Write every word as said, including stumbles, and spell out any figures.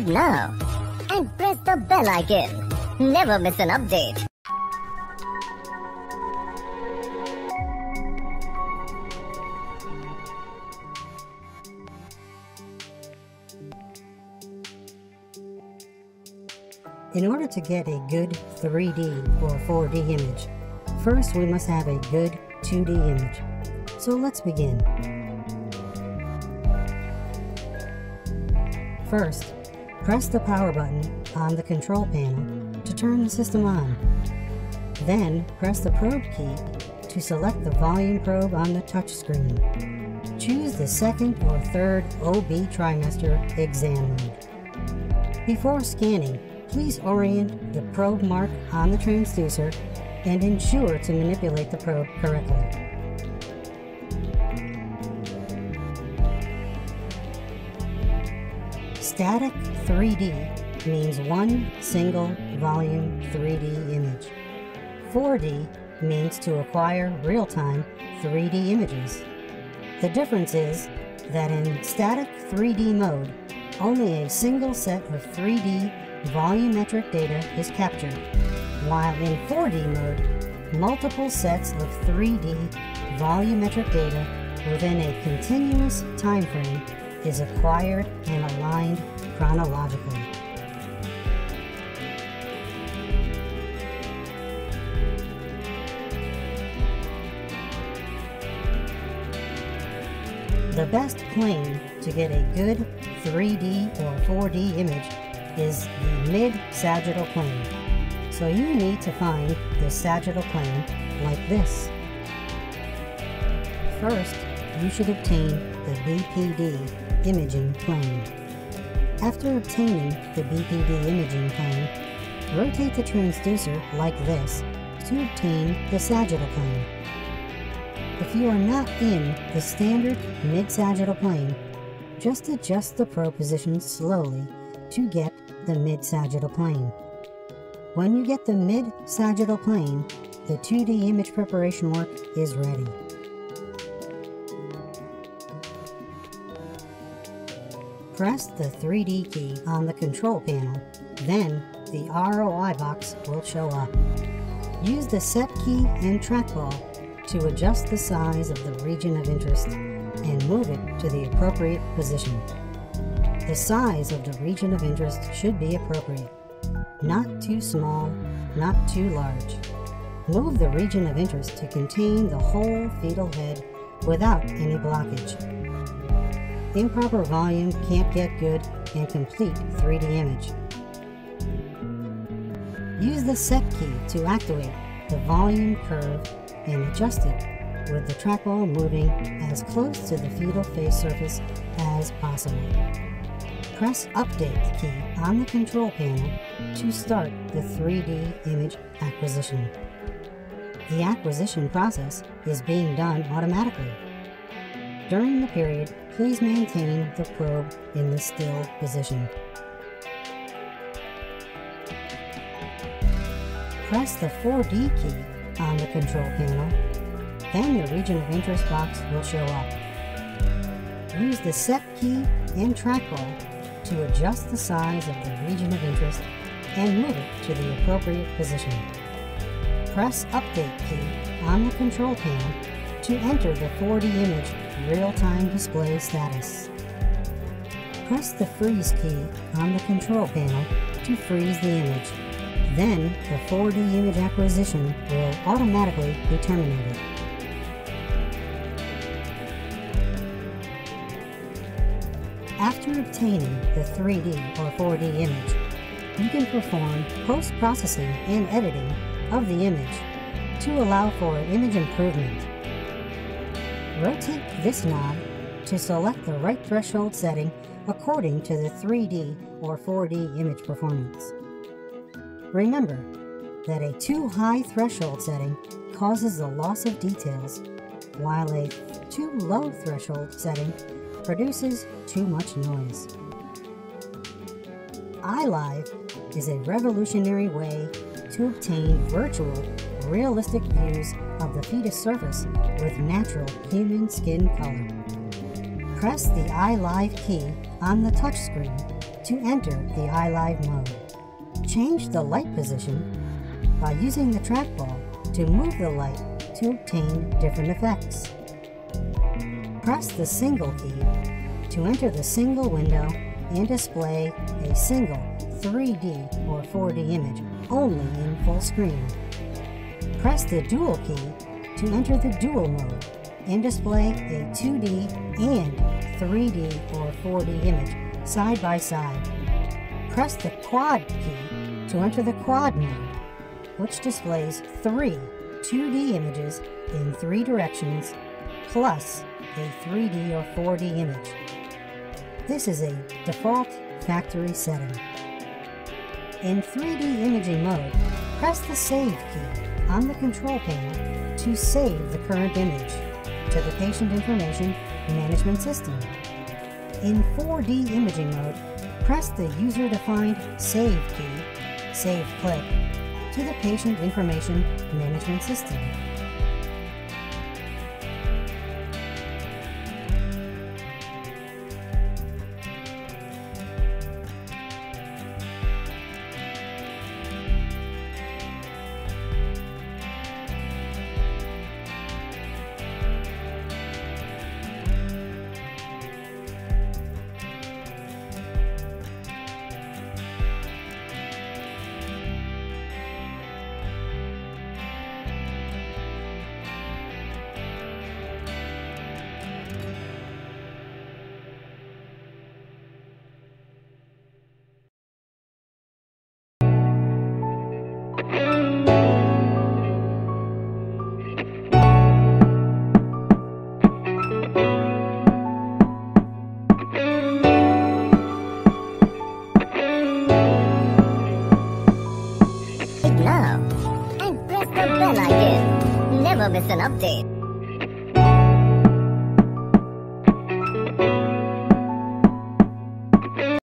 subscribe now and press the bell icon. Never miss an update. In order to get a good three D or four D image, first we must have a good two D image. So let's begin. First, press the power button on the control panel to turn the system on. Then press the probe key to select the volume probe on the touchscreen. Choose the second or third O B trimester exam mode. Before scanning, please orient the probe mark on the transducer and ensure to manipulate the probe correctly. Static three D means one single volume three D image. four D means to acquire real-time three D images. The difference is that in static three D mode, only a single set of three D volumetric data is captured, while in four D mode, multiple sets of three D volumetric data within a continuous time frame is acquired and aligned chronologically. The best plane to get a good three D or four D image is the mid-sagittal plane, so you need to find the sagittal plane like this. First, you should obtain the B P D imaging plane. After obtaining the B P D imaging plane, rotate the transducer like this to obtain the sagittal plane. If you are not in the standard mid-sagittal plane, just adjust the probe position slowly to get the mid-sagittal plane. When you get the mid-sagittal plane, the two D image preparation work is ready. Press the three D key on the control panel, then the R O I box will show up. Use the set key and trackball to adjust the size of the region of interest and move it to the appropriate position. The size of the region of interest should be appropriate, not too small, not too large. Move the region of interest to contain the whole fetal head without any blockage. Improper volume can't get good and complete three D image. Use the set key to activate the volume curve and adjust it with the trackball moving as close to the fetal face surface as possible. Press Update key on the control panel to start the three D image acquisition. The acquisition process is being done automatically. During the period, please maintain the probe in the still position. Press the four D key on the control panel, then the region of interest box will show up. Use the Set key and trackball to adjust the size of the region of interest and move it to the appropriate position. Press Update key on the control panel to enter the four D image real-time display status. Press the Freeze key on the control panel to freeze the image. Then the four D image acquisition will automatically be terminated. After obtaining the three D or four D image, you can perform post-processing and editing of the image to allow for image improvement. Rotate this knob to select the right threshold setting according to the three D or four D image performance. Remember that a too high threshold setting causes the loss of details, while a too low threshold setting produces too much noise. iLive is a revolutionary way to obtain virtual, realistic views of the fetus surface with natural human skin color. Press the iLive key on the touchscreen to enter the iLive mode. Change the light position by using the trackball to move the light to obtain different effects. Press the single key to enter the single window and display a single three D or four D image only in full screen. Press the dual key to enter the dual mode and display a two D and three D or four D image side by side. Press the quad key to enter the quad mode, which displays three two D images in three directions plus a three D or four D image. This is a default factory setting. In three D imaging mode, press the save key on the control panel to save the current image to the patient information management system. In four D imaging mode, press the user-defined save key, save clip, to the patient information management system. Love and press the bell icon. Never miss an update.